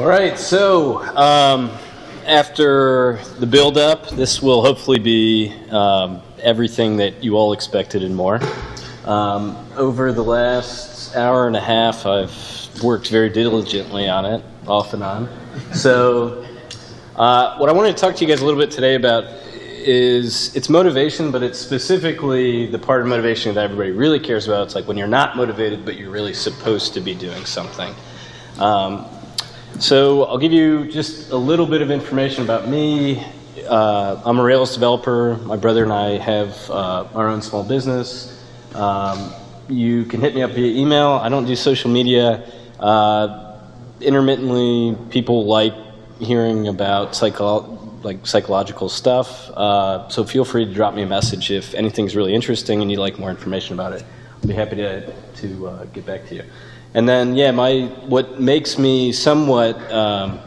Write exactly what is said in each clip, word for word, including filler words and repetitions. All right, so um, after the build-up, this will hopefully be um, everything that you all expected and more. Um, over the last hour and a half, I've worked very diligently on it, off and on. So uh, what I wanted to talk to you guys a little bit today about is it's motivation, but it's specifically the part of motivation that everybody really cares about. It's like when you're not motivated, but you're really supposed to be doing something. Um, so I'll give you just a little bit of information about me. Uh, I'm a Rails developer. My brother and I have uh, our own small business. Um, you can hit me up via email. I don't do social media. Uh, intermittently, people like hearing about psychology, like psychological stuff, uh, so feel free to drop me a message if anything's really interesting and you'd like more information about it. I'll be happy to, to uh, get back to you. And then, yeah, my what makes me somewhat um,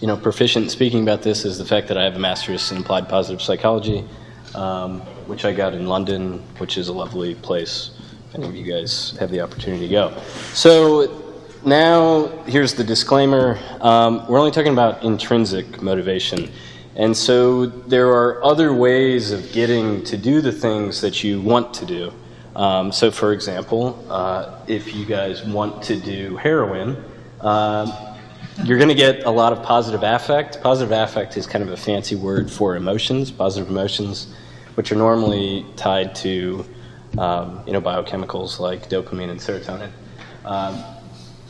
you know, proficient in speaking about this is the fact that I have a master's in applied positive psychology, um, which I got in London, which is a lovely place if any of you guys have the opportunity to go. So. Now, here's the disclaimer. Um, we're only talking about intrinsic motivation. And so there are other ways of getting to do the things that you want to do. Um, so for example, uh, if you guys want to do heroin, uh, you're gonna get a lot of positive affect. Positive affect is kind of a fancy word for emotions, positive emotions, which are normally tied to um, you know, biochemicals like dopamine and serotonin. Um,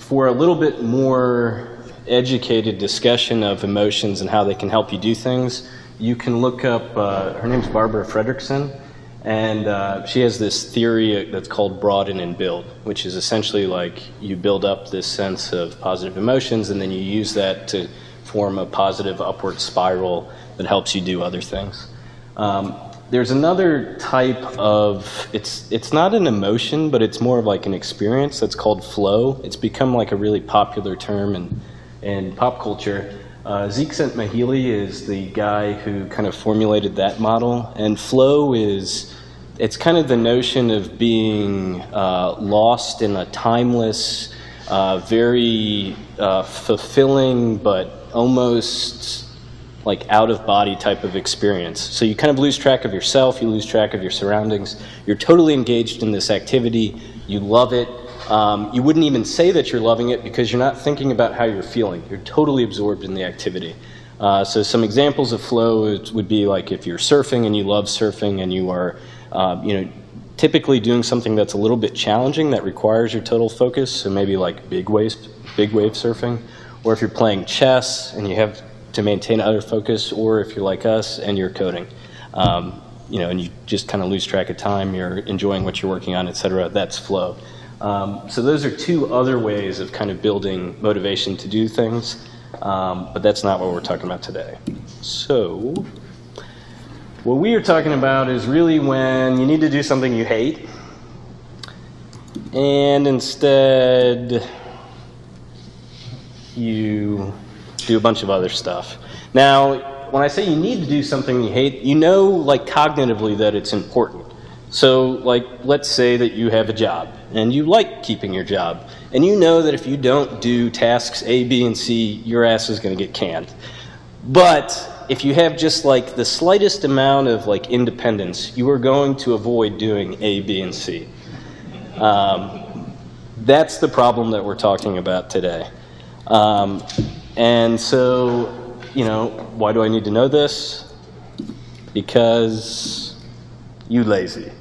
For a little bit more educated discussion of emotions and how they can help you do things, you can look up, uh, her name's Barbara Fredrickson, and uh, she has this theory that's called broaden and build, which is essentially like you build up this sense of positive emotions and then you use that to form a positive upward spiral that helps you do other things. Um, There's another type of, it's, it's not an emotion, but it's more of like an experience that's called flow. It's become like a really popular term in, in pop culture. Uh, Zeke Sent Mahili is the guy who kind of formulated that model. And flow is, it's kind of the notion of being uh, lost in a timeless, uh, very uh, fulfilling, but almost like out-of-body type of experience. So you kind of lose track of yourself, you lose track of your surroundings, you're totally engaged in this activity, you love it. Um, you wouldn't even say that you're loving it because you're not thinking about how you're feeling. You're totally absorbed in the activity. Uh, so some examples of flow would be like if you're surfing and you love surfing and you are uh, you know, typically doing something that's a little bit challenging that requires your total focus, so maybe like big wave, big wave surfing, or if you're playing chess and you have to maintain other focus, or if you're like us and you're coding, um, you know, and you just kind of lose track of time, you're enjoying what you're working on, et cetera, that's flow. Um, so those are two other ways of kind of building motivation to do things, um, but that's not what we're talking about today. So what we are talking about is really when you need to do something you hate, and instead you do a bunch of other stuff. Now, when I say you need to do something you hate, you know, like cognitively that it's important. So like, let's say that you have a job and you like keeping your job and you know that if you don't do tasks A, B, and C, your ass is gonna get canned. But if you have just like the slightest amount of like independence, you are going to avoid doing A, B, and C. Um, that's the problem that we're talking about today. Um, And so, you know, why do I need to know this? Because you lazy.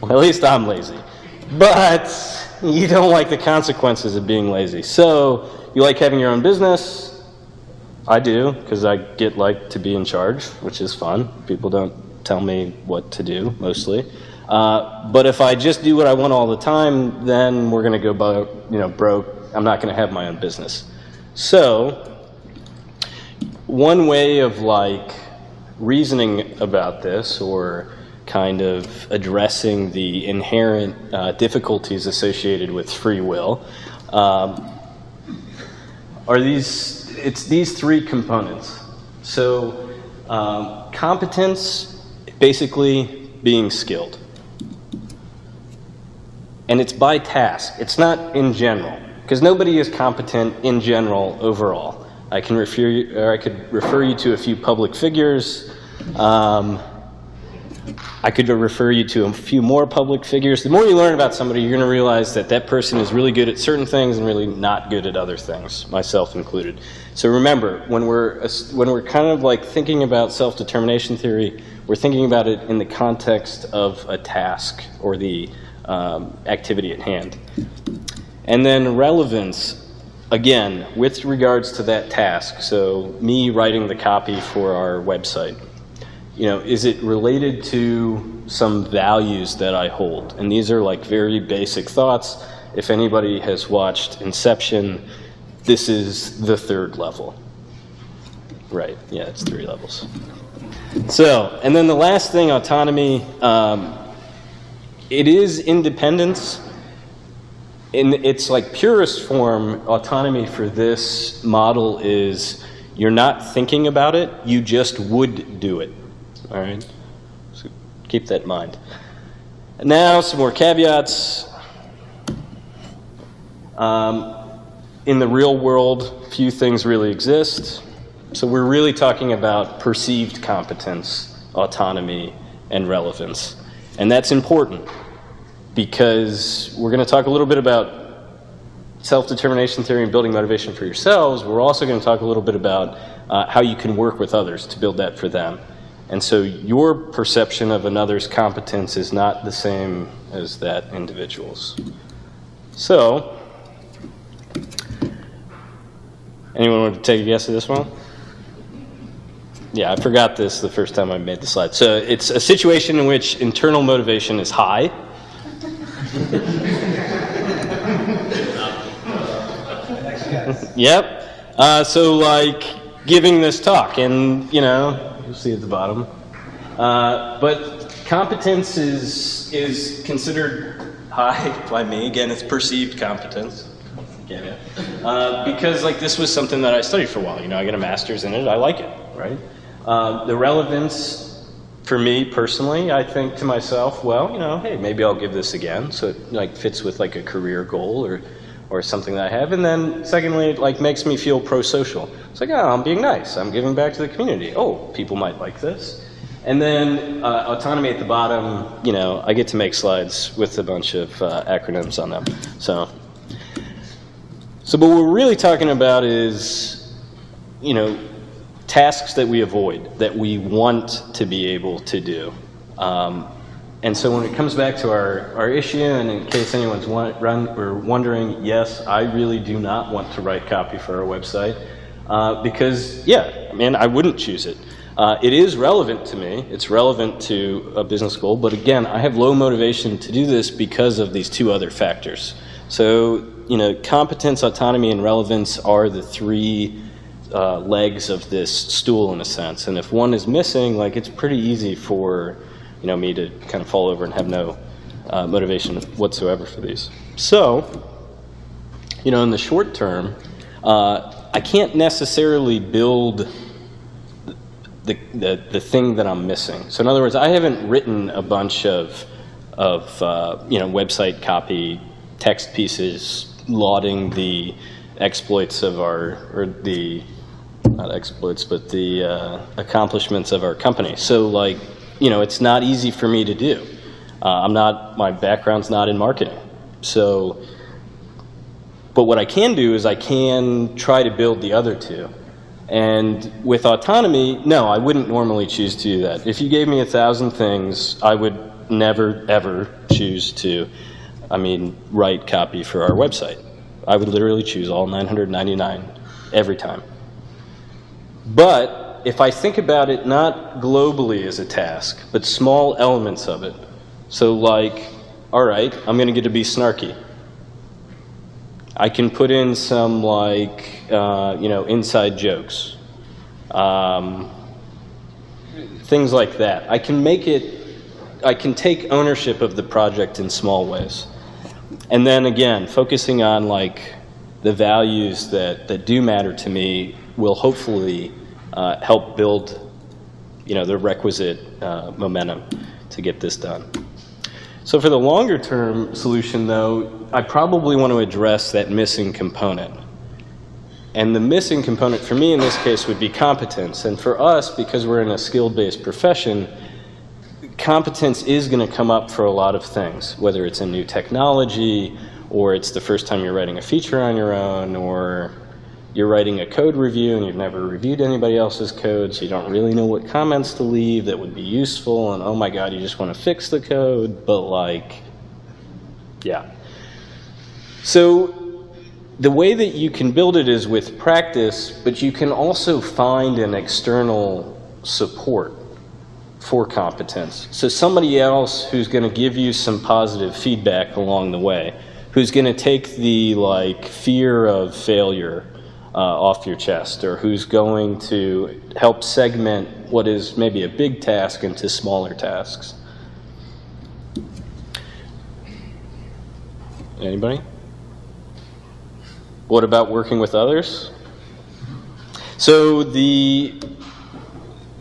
Well, at least I'm lazy. But you don't like the consequences of being lazy. So you like having your own business. I do, because I get like to be in charge, which is fun. People don't tell me what to do, mostly. Uh, but if I just do what I want all the time, then we're going to go, you know, broke. I'm not going to have my own business. So, one way of like reasoning about this or kind of addressing the inherent uh, difficulties associated with free will um, are these, it's these three components. So, um, competence, basically being skilled. And it's by task, it's not in general. Because nobody is competent in general overall. I can refer you, or I could refer you to a few public figures. Um, I could refer you to a few more public figures. The more you learn about somebody, you're going to realize that that person is really good at certain things and really not good at other things, myself included. So remember, when we're, when we're kind of like thinking about self-determination theory, we're thinking about it in the context of a task or the um, activity at hand. And then relevance, again, with regards to that task. So me writing the copy for our website. You know, is it related to some values that I hold? And these are like very basic thoughts. If anybody has watched Inception, this is the third level. Right, yeah, it's three levels. So, and then the last thing, autonomy. Um, it is independence. In its like purest form, autonomy for this model is you're not thinking about it, you just would do it. All right, so keep that in mind. And now some more caveats. Um, in the real world, few things really exist. So we're really talking about perceived competence, autonomy, and relevance. And that's important because we're going to talk a little bit about self-determination theory and building motivation for yourselves. We're also going to talk a little bit about uh, how you can work with others to build that for them. And so your perception of another's competence is not the same as that individual's. So, anyone want to take a guess at this one? Yeah, I forgot this the first time I made the slide. So it's a situation in which internal motivation is high. Yep. Uh, so like giving this talk and, you know, you'll see at the bottom. Uh, but competence is, is considered high by me. Again, it's perceived competence. Get it? Uh, because like this was something that I studied for a while. You know, I got a master's in it. I like it, right? Uh, the relevance for me personally, I think to myself, well, you know, hey, maybe I'll give this again. So it like fits with like a career goal or, or something that I have. And then secondly, it like makes me feel pro-social. It's like, oh, I'm being nice. I'm giving back to the community. Oh, people might like this. And then uh, autonomy at the bottom, you know, I get to make slides with a bunch of uh, acronyms on them. So, so, but what we're really talking about is, you know, tasks that we avoid, that we want to be able to do. Um, and so when it comes back to our, our issue, and in case anyone's want, run, or wondering, yes, I really do not want to write copy for our website. Uh, because, yeah, I mean, I wouldn't choose it. Uh, it is relevant to me. It's relevant to a business goal. But again, I have low motivation to do this because of these two other factors. So, you know, competence, autonomy, and relevance are the three uh, legs of this stool in a sense. And if one is missing, like, it's pretty easy for, you know, me to kind of fall over and have no uh, motivation whatsoever for these. So, you know, in the short term, uh, I can't necessarily build the, the, the thing that I'm missing. So in other words, I haven't written a bunch of, of uh, you know, website copy, text pieces lauding the exploits of our, or the, not exploits, but the uh, accomplishments of our company. So like, you know, it's not easy for me to do. Uh, I'm not, my background's not in marketing. So, but what I can do is I can try to build the other two. And with autonomy, no, I wouldn't normally choose to do that. If you gave me a thousand things, I would never, ever choose to, I mean, write copy for our website. I would literally choose all nine hundred ninety-nine every time. But if I think about it not globally as a task, but small elements of it. So like, all right, I'm going to get to be snarky. I can put in some like, uh, you know, inside jokes, um, things like that. I can make it, I can take ownership of the project in small ways. And then again, focusing on like the values that, that do matter to me will hopefully uh, help build, you know, the requisite uh, momentum to get this done. So for the longer term solution, though, I probably want to address that missing component. And the missing component for me in this case would be competence. And for us, because we're in a skill-based profession, competence is going to come up for a lot of things, whether it's a new technology, or it's the first time you're writing a feature on your own, or you're writing a code review and you've never reviewed anybody else's code, so you don't really know what comments to leave that would be useful, and oh my god, you just want to fix the code, but like, yeah. So the way that you can build it is with practice, but you can also find an external support for competence. So somebody else who's going to give you some positive feedback along the way, who's going to take the like fear of failure Uh, off your chest, or who's going to help segment what is maybe a big task into smaller tasks. Anybody? What about working with others? So the,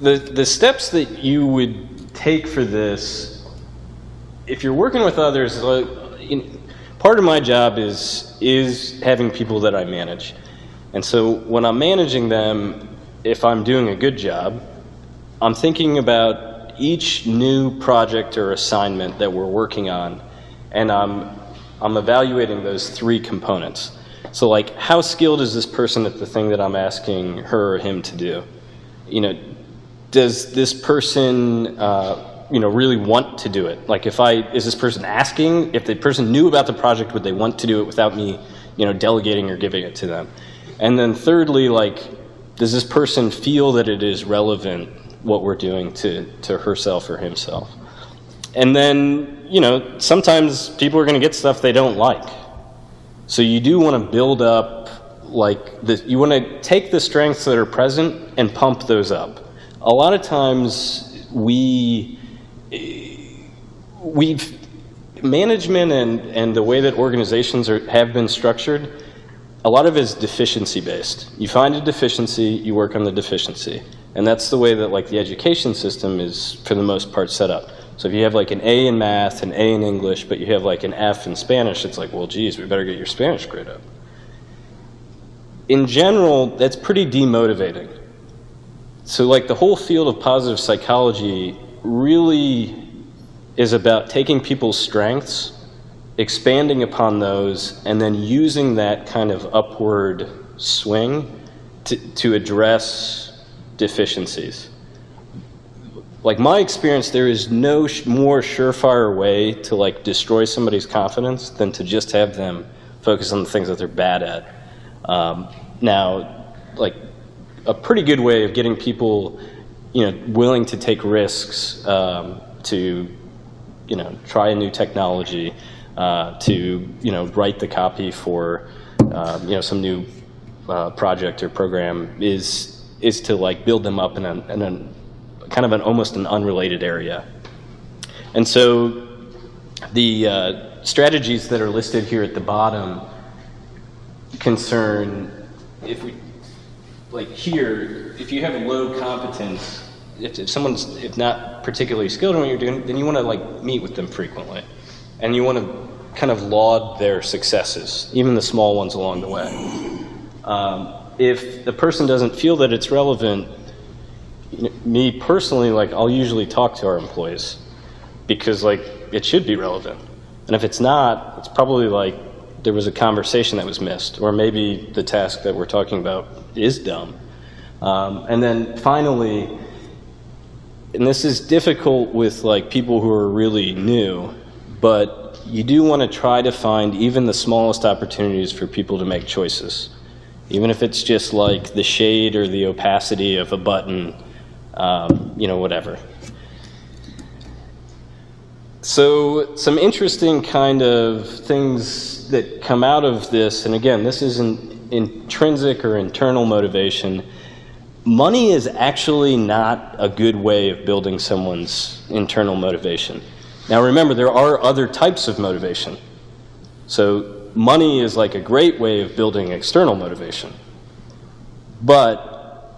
the, the steps that you would take for this, if you're working with others, like, in, part of my job is, is having people that I manage. And so when I'm managing them, if I'm doing a good job, I'm thinking about each new project or assignment that we're working on, and I'm, I'm evaluating those three components. So like, how skilled is this person at the thing that I'm asking her or him to do? You know, does this person uh, you know, really want to do it? Like if I, is this person asking? If the person knew about the project, would they want to do it without me you know, delegating or giving it to them? And then thirdly, like, does this person feel that it is relevant what we're doing to, to herself or himself? And then, you know, sometimes people are going to get stuff they don't like. So you do want to build up, like, the, you want to take the strengths that are present and pump those up. A lot of times we, we've, management and, and the way that organizations are, have been structured, a lot of it is deficiency based. You find a deficiency, you work on the deficiency. And that's the way that like the education system is for the most part set up. So if you have like an A in math, an A in English, but you have like an F in Spanish, it's like, well, geez, we better get your Spanish grade up. In general, that's pretty demotivating. So like the whole field of positive psychology really is about taking people's strengths, expanding upon those, and then using that kind of upward swing to, to address deficiencies. Like my experience, there is no sh more surefire way to like destroy somebody's confidence than to just have them focus on the things that they're bad at. Um, now, like a pretty good way of getting people, you know, willing to take risks, um, to, you know, try a new technology, Uh, to you know, write the copy for uh, you know, some new uh, project or program is is to like build them up in a, in a kind of an almost an unrelated area. And so the uh, strategies that are listed here at the bottom concern, if we like here, if you have low competence, if, if someone's if not particularly skilled in what you're doing, then you want to like meet with them frequently. And you want to kind of laud their successes, even the small ones along the way. Um, if the person doesn't feel that it's relevant, you know, me personally, like I'll usually talk to our employees because like it should be relevant. And if it's not, it's probably like there was a conversation that was missed, or maybe the task that we're talking about is dumb. Um, and then finally, and this is difficult with like people who are really new, but you do want to try to find even the smallest opportunities for people to make choices. Even if it's just like the shade or the opacity of a button, um, you know, whatever. So some interesting kind of things that come out of this, and again, this isn't intrinsic or internal motivation. Money is actually not a good way of building someone's internal motivation. Now remember, there are other types of motivation. So money is like a great way of building external motivation. But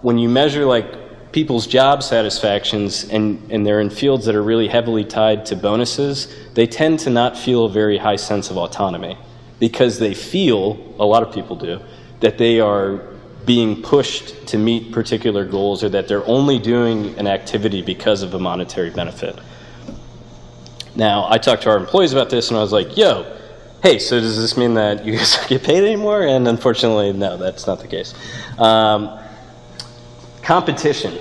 when you measure like people's job satisfactions, and, and they're in fields that are really heavily tied to bonuses, they tend to not feel a very high sense of autonomy because they feel, a lot of people do, that they are being pushed to meet particular goals or that they're only doing an activity because of a monetary benefit. Now, I talked to our employees about this and I was like, yo, hey, so does this mean that you guys don't get paid anymore? And unfortunately, no, that's not the case. Um, Competition.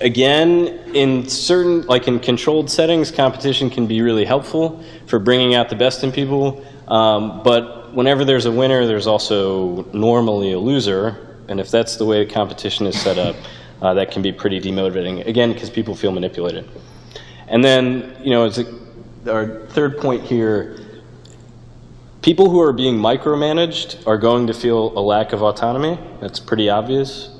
Again, in certain, like in controlled settings, competition can be really helpful for bringing out the best in people. Um, but whenever there's a winner, there's also normally a loser. And if that's the way competition is set up, uh, that can be pretty demotivating. Again, because people feel manipulated. And then, you know, as a, our third point here, people who are being micromanaged are going to feel a lack of autonomy. That's pretty obvious.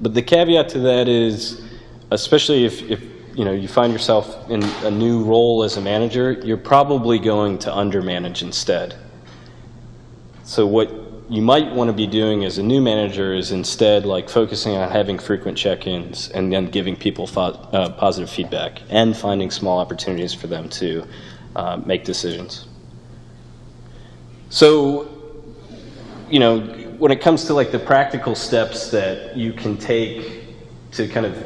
But the caveat to that is, especially if, if you know, you find yourself in a new role as a manager, you're probably going to undermanage instead. So what you might want to be doing as a new manager is instead like focusing on having frequent check-ins and then giving people uh, positive feedback and finding small opportunities for them to uh, make decisions. So, you know, when it comes to like the practical steps that you can take to kind of,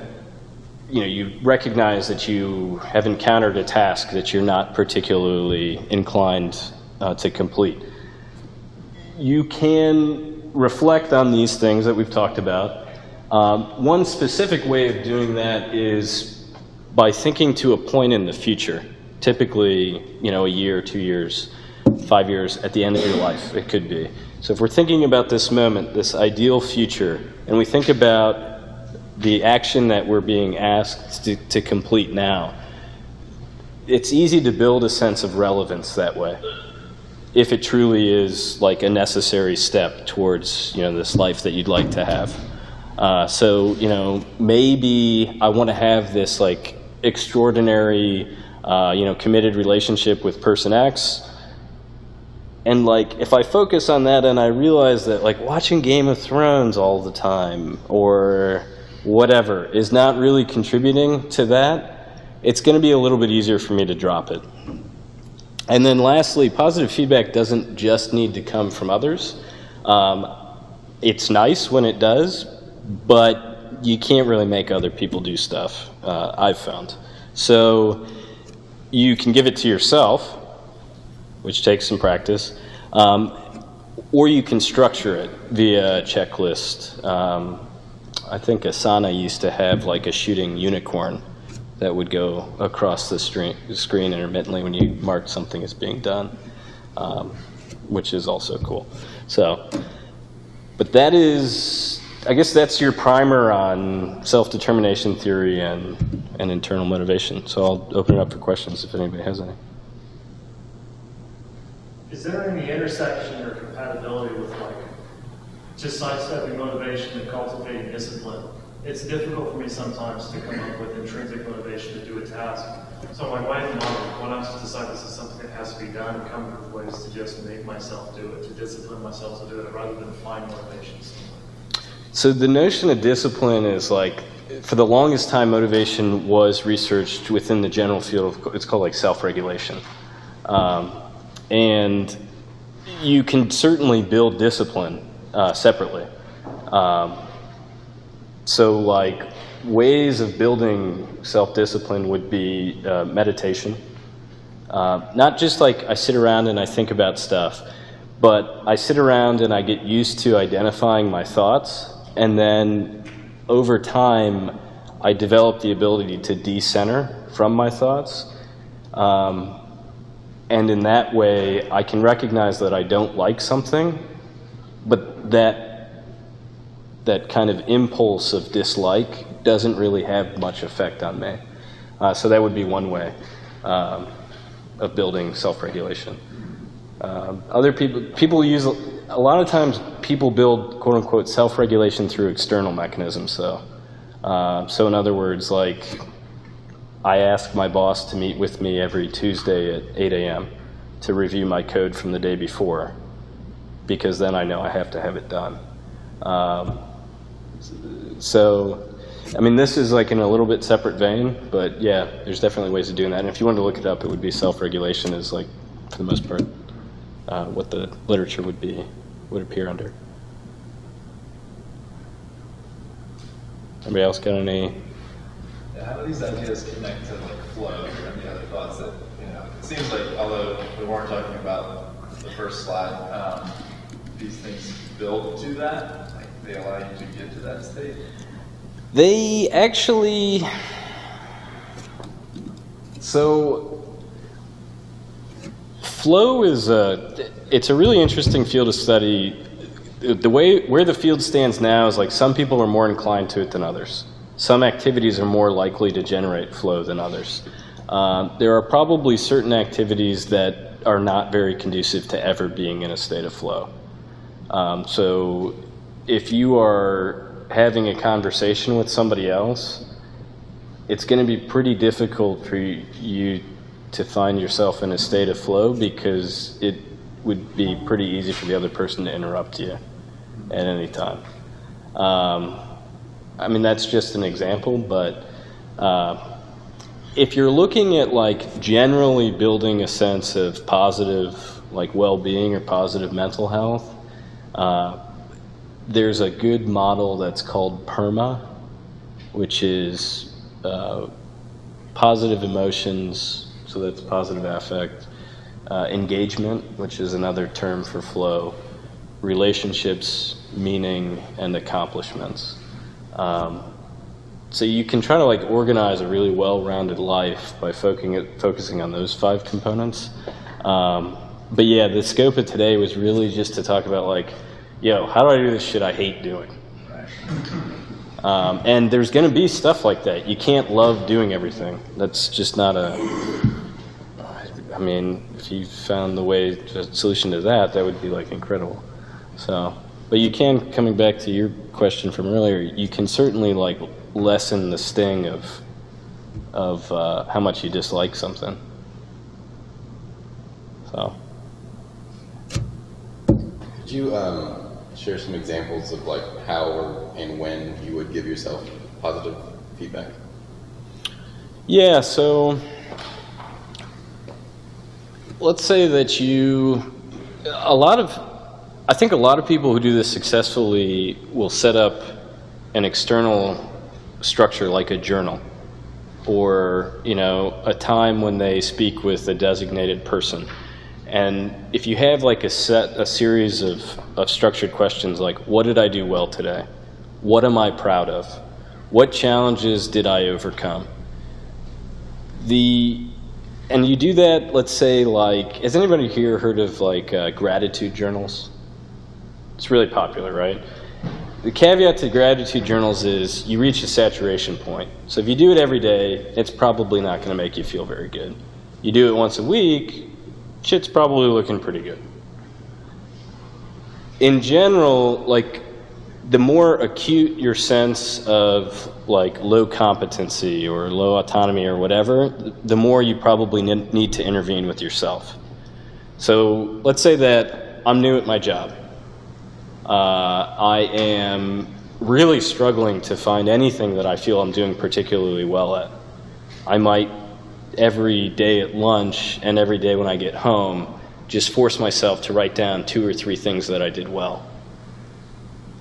you know, you recognize that you have encountered a task that you're not particularly inclined uh, to complete. You can reflect on these things that we've talked about. Um, one specific way of doing that is by thinking to a point in the future, typically, you know, a year, two years, five years at the end of your life, it could be. So if we're thinking about this moment, this ideal future, and we think about the action that we're being asked to, to complete now, it's easy to build a sense of relevance that way, if it truly is like a necessary step towards, you know, this life that you'd like to have. Uh, so, you know, maybe I want to have this like extraordinary, uh, you know, committed relationship with person X. And like, if I focus on that and I realize that like watching Game of Thrones all the time or whatever is not really contributing to that, it's going to be a little bit easier for me to drop it. And then lastly, positive feedback doesn't just need to come from others. Um, it's nice when it does, but you can't really make other people do stuff, uh, I've found. So you can give it to yourself, which takes some practice, um, or you can structure it via checklist. Um, I think Asana used to have like a shooting unicorn that would go across the screen intermittently when you marked something as being done, um, which is also cool. So, but that is, I guess that's your primer on self-determination theory and, and internal motivation. So I'll open it up for questions if anybody has any. Is there any intersection or compatibility with like just sidestepping motivation and cultivating discipline? It's difficult for me sometimes to come up with intrinsic motivation to do a task. So my wife and I, when I decide this is something that has to be done, come up with ways to just make myself do it, to discipline myself to do it, rather than find motivation somewhere. So the notion of discipline is like, for the longest time, motivation was researched within the general field of, it's called like self-regulation. Um, And you can certainly build discipline uh, separately. Um, so like ways of building self-discipline would be uh, meditation. Uh, not just like I sit around and I think about stuff, but I sit around and I get used to identifying my thoughts. And then over time, I develop the ability to decenter from my thoughts. Um, And in that way, I can recognize that I don't like something, but that that kind of impulse of dislike doesn't really have much effect on me. Uh, so that would be one way um, of building self-regulation. Um, other people, people use, a lot of times people build quote unquote self-regulation through external mechanisms though. Uh, so in other words, like, I ask my boss to meet with me every Tuesday at eight A M to review my code from the day before, because then I know I have to have it done. Um, so I mean, this is like in a little bit separate vein, but yeah, there's definitely ways of doing that. And if you wanted to look it up, it would be self-regulation is like, for the most part, uh, what the literature would be, would appear under. Anybody else got any? Yeah, how do these ideas connect to like flow and the other thoughts that, you know, it seems like, although we weren't talking about the first slide, um, these things build to that? Like they allow you to get to that state? They actually, so flow is a, it's a really interesting field to study. The way, where the field stands now is like some people are more inclined to it than others. Some activities are more likely to generate flow than others. Uh, there are probably certain activities that are not very conducive to ever being in a state of flow. Um, so if you are having a conversation with somebody else, it's going to be pretty difficult for you to find yourself in a state of flow, because it would be pretty easy for the other person to interrupt you at any time. Um, I mean, that's just an example, but uh, if you're looking at like generally building a sense of positive like well-being or positive mental health, uh, there's a good model that's called PERMA, which is uh, positive emotions, so that's positive affect, uh, engagement, which is another term for flow, relationships, meaning, and accomplishments. Um, so you can try to like organize a really well-rounded life by focusing on those five components. Um, but yeah, the scope of today was really just to talk about like, yo, how do I do this shit I hate doing? Um, and there's going to be stuff like that. You can't love doing everything. That's just not a, I mean, if you found the way, the solution to that, that would be like incredible. So, but you can, coming back to your question from earlier, you can certainly like lessen the sting of, of uh, how much you dislike something. So. Could you um, share some examples of like how or and when you would give yourself positive feedback? Yeah, so let's say that you, a lot of, I think a lot of people who do this successfully will set up an external structure like a journal, or, you know, a time when they speak with a designated person. And if you have like a set, a series of, of structured questions like, what did I do well today? What am I proud of? What challenges did I overcome? The, and you do that, let's say like, has anybody here heard of like uh, gratitude journals? It's really popular, right? The caveat to gratitude journals is you reach a saturation point. So if you do it every day, it's probably not going to make you feel very good. You do it once a week, shit's probably looking pretty good. In general, like the more acute your sense of like low competency or low autonomy or whatever, the more you probably need to intervene with yourself. So let's say that I'm new at my job. Uh, I am really struggling to find anything that I feel I'm doing particularly well at. I might every day at lunch and every day when I get home, just force myself to write down two or three things that I did well.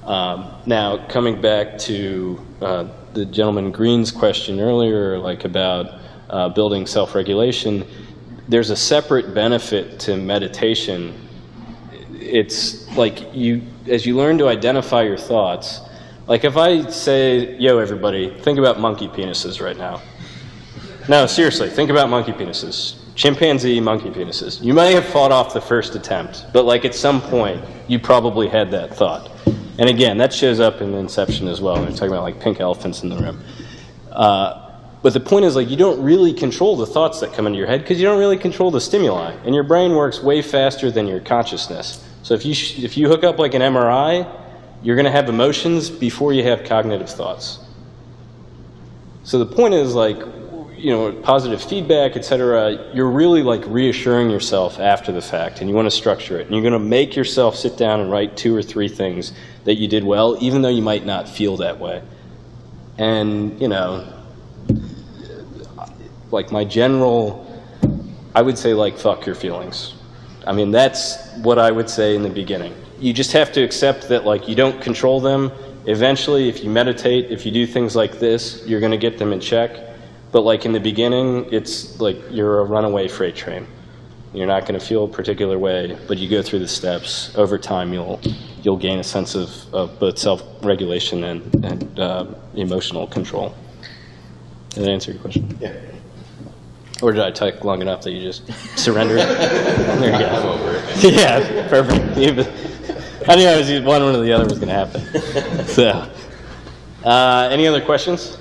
Um, now, coming back to uh, the gentleman Green's question earlier, like about uh, building self-regulation, there's a separate benefit to meditation. It's like you, as you learn to identify your thoughts, like if I say, yo, everybody, think about monkey penises right now. No, seriously, think about monkey penises. Chimpanzee monkey penises. You may have fought off the first attempt, but like at some point, you probably had that thought. And again, that shows up in Inception as well. We're talking about like pink elephants in the room. Uh, but the point is like you don't really control the thoughts that come into your head because you don't really control the stimuli. And your brain works way faster than your consciousness. So if you, sh if you hook up like an M R I, you're going to have emotions before you have cognitive thoughts. So the point is like, you know, positive feedback, et cetera, you're really like reassuring yourself after the fact, and you want to structure it. And you're going to make yourself sit down and write two or three things that you did well, even though you might not feel that way. And, you know, like my general, I would say, like, fuck your feelings. I mean, that's what I would say in the beginning. You just have to accept that, like, you don't control them. Eventually, if you meditate, if you do things like this, you're going to get them in check. But, like, in the beginning, it's like you're a runaway freight train. You're not going to feel a particular way, but you go through the steps. Over time, you'll you'll gain a sense of, of both self-regulation and, and uh, emotional control. Did that answer your question? Yeah. Or did I talk long enough that you just surrendered? There you go. I'm over it. Yeah, perfect. I knew I was one or the other was going to happen. So, uh, any other questions?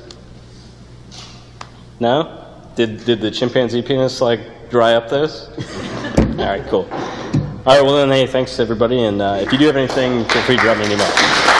No? Did did the chimpanzee penis like dry up those? All right, cool. All right, well then, hey, thanks everybody, and uh, if you do have anything, feel free to drop me an email.